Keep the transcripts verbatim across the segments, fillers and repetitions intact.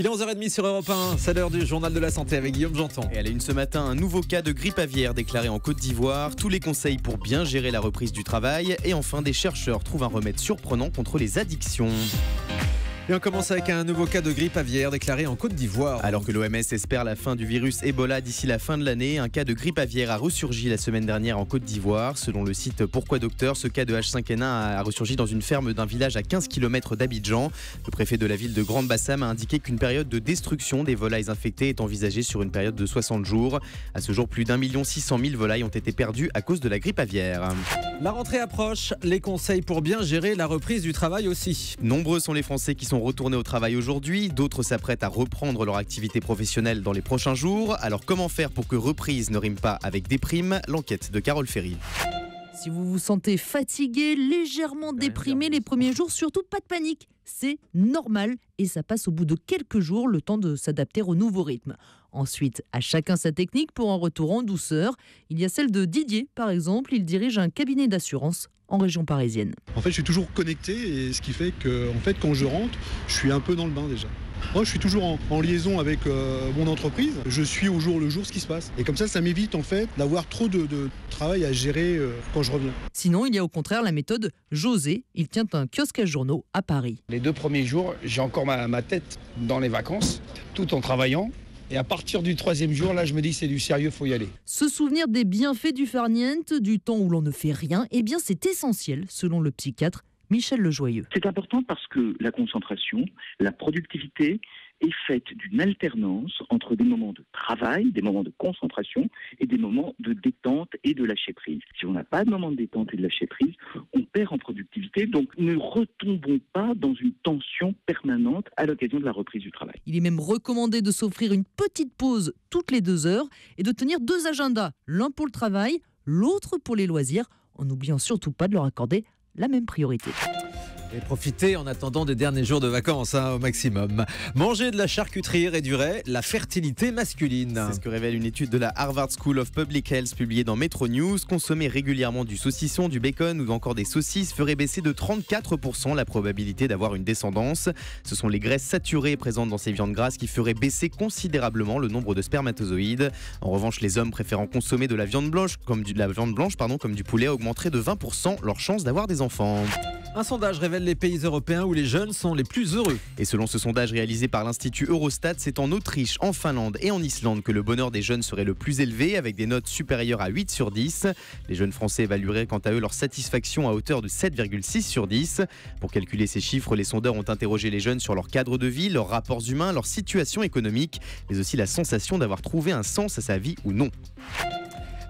Il est onze heures trente sur Europe un, c'est l'heure du journal de la santé avec Guillaume Genton. Et à la une ce matin, un nouveau cas de grippe aviaire déclaré en Côte d'Ivoire, tous les conseils pour bien gérer la reprise du travail et enfin des chercheurs trouvent un remède surprenant contre les addictions. Et on commence avec un nouveau cas de grippe aviaire déclaré en Côte d'Ivoire. Alors que l'O M S espère la fin du virus Ebola d'ici la fin de l'année, un cas de grippe aviaire a ressurgi la semaine dernière en Côte d'Ivoire. Selon le site Pourquoi Docteur, ce cas de H cinq N un a ressurgi dans une ferme d'un village à quinze kilomètres d'Abidjan. Le préfet de la ville de Grande-Bassam a indiqué qu'une période de destruction des volailles infectées est envisagée sur une période de soixante jours. À ce jour, plus d'un million six cent mille volailles ont été perdues à cause de la grippe aviaire. La rentrée approche, les conseils pour bien gérer la reprise du travail aussi. Nombreux sont les Français qui sont retournés au travail aujourd'hui, d'autres s'apprêtent à reprendre leur activité professionnelle dans les prochains jours. Alors comment faire pour que reprise ne rime pas avec déprime? L'enquête de Carole Ferry. Si vous vous sentez fatigué, légèrement déprimé les premiers jours, surtout pas de panique. C'est normal et ça passe au bout de quelques jours, le temps de s'adapter au nouveau rythme. Ensuite, à chacun sa technique pour un retour en douceur. Il y a celle de Didier, par exemple. Il dirige un cabinet d'assurance en région parisienne. En fait, je suis toujours connecté, et ce qui fait que en fait, quand je rentre, je suis un peu dans le bain déjà. Moi, je suis toujours en, en liaison avec euh, mon entreprise. Je suis au jour le jour ce qui se passe. Et comme ça, ça m'évite en fait d'avoir trop de, de travail à gérer euh, quand je reviens. Sinon, il y a au contraire la méthode José. Il tient un kiosque à journaux à Paris. Les deux premiers jours, j'ai encore ma, ma tête dans les vacances, tout en travaillant. Et à partir du troisième jour, là, je me dis c'est du sérieux, faut y aller. Se souvenir des bienfaits du farniente, du temps où l'on ne fait rien, eh bien c'est essentiel, selon le psychiatre Michel Lejoyeux. C'est important parce que la concentration, la productivité est faite d'une alternance entre des moments de travail, des moments de concentration et des moments de détente et de lâcher prise. Si on n'a pas de moment de détente et de lâcher prise, on perd en productivité, donc ne retombons pas dans une tension permanente à l'occasion de la reprise du travail. Il est même recommandé de s'offrir une petite pause toutes les deux heures et de tenir deux agendas, l'un pour le travail, l'autre pour les loisirs, en n'oubliant surtout pas de leur accorder la même priorité. Et profitez en attendant des derniers jours de vacances hein, au maximum. Manger de la charcuterie réduirait la fertilité masculine. C'est ce que révèle une étude de la Harvard School of Public Health publiée dans Metro News. Consommer régulièrement du saucisson, du bacon ou encore des saucisses ferait baisser de trente-quatre pour cent la probabilité d'avoir une descendance. Ce sont les graisses saturées présentes dans ces viandes grasses qui feraient baisser considérablement le nombre de spermatozoïdes. En revanche, les hommes préférant consommer de la viande blanche, comme du, la viande blanche pardon, comme du poulet augmenteraient de vingt pour cent leur chance d'avoir des enfants. Un sondage révèle les pays européens où les jeunes sont les plus heureux. Et selon ce sondage réalisé par l'Institut Eurostat, c'est en Autriche, en Finlande et en Islande que le bonheur des jeunes serait le plus élevé, avec des notes supérieures à huit sur dix. Les jeunes français évalueraient quant à eux leur satisfaction à hauteur de sept virgule six sur dix. Pour calculer ces chiffres, les sondeurs ont interrogé les jeunes sur leur cadre de vie, leurs rapports humains, leur situation économique, mais aussi la sensation d'avoir trouvé un sens à sa vie ou non.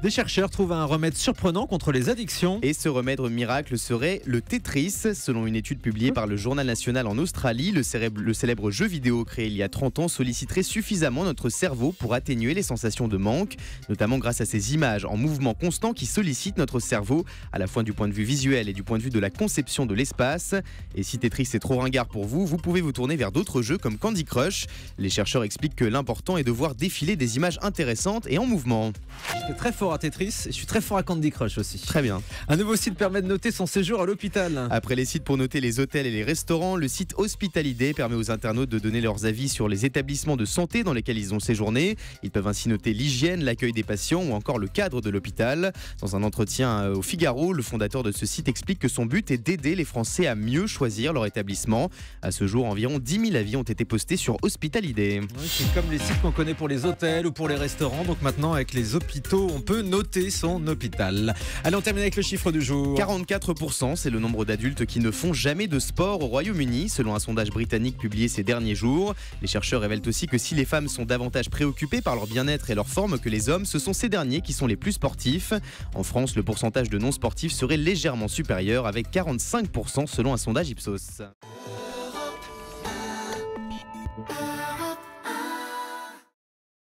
Des chercheurs trouvent un remède surprenant contre les addictions. Et ce remède miracle serait le Tetris. Selon une étude publiée par le Journal National en Australie, le, célèbre, le célèbre jeu vidéo créé il y a trente ans solliciterait suffisamment notre cerveau pour atténuer les sensations de manque, notamment grâce à ces images en mouvement constant qui sollicitent notre cerveau, à la fois du point de vue visuel et du point de vue de la conception de l'espace. Et si Tetris est trop ringard pour vous, vous pouvez vous tourner vers d'autres jeux comme Candy Crush. Les chercheurs expliquent que l'important est de voir défiler des images intéressantes et en mouvement. J'étais très fort à Tetris et je suis très fort à Candy Crush aussi. Très bien. Un nouveau site permet de noter son séjour à l'hôpital. Après les sites pour noter les hôtels et les restaurants, le site HospitalID permet aux internautes de donner leurs avis sur les établissements de santé dans lesquels ils ont séjourné. Ils peuvent ainsi noter l'hygiène, l'accueil des patients ou encore le cadre de l'hôpital. Dans un entretien au Figaro, le fondateur de ce site explique que son but est d'aider les Français à mieux choisir leur établissement. À ce jour, environ dix mille avis ont été postés sur HospitalID. Oui, c'est comme les sites qu'on connaît pour les hôtels ou pour les restaurants. Donc maintenant, avec les hôpitaux, on peut peut noter son hôpital. Allez, on termine avec le chiffre du jour. quarante-quatre pour cent, c'est le nombre d'adultes qui ne font jamais de sport au Royaume-Uni, selon un sondage britannique publié ces derniers jours. Les chercheurs révèlent aussi que si les femmes sont davantage préoccupées par leur bien-être et leur forme que les hommes, ce sont ces derniers qui sont les plus sportifs. En France, le pourcentage de non-sportifs serait légèrement supérieur, avec quarante-cinq pour cent selon un sondage Ipsos.